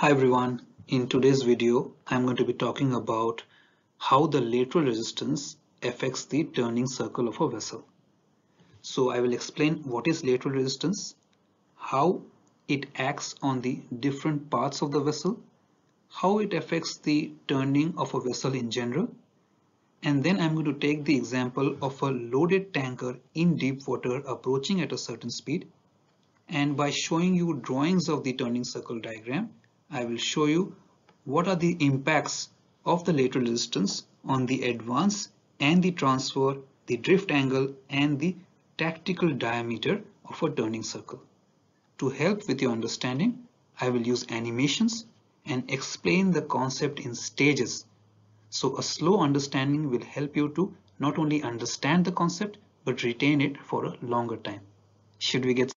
Hi everyone, in today's video I'm going to be talking about how the lateral resistance affects the turning circle of a vessel. So I will explain what is lateral resistance, how it acts on the different parts of the vessel, how it affects the turning of a vessel in general, and then I'm going to take the example of a loaded tanker in deep water approaching at a certain speed, and by showing you drawings of the turning circle diagram, I will show you what are the impacts of the lateral resistance on the advance and the transfer, the drift angle and the tactical diameter of a turning circle. To help with your understanding, I will use animations and explain the concept in stages. So a slow understanding will help you to not only understand the concept but retain it for a longer time. Should we get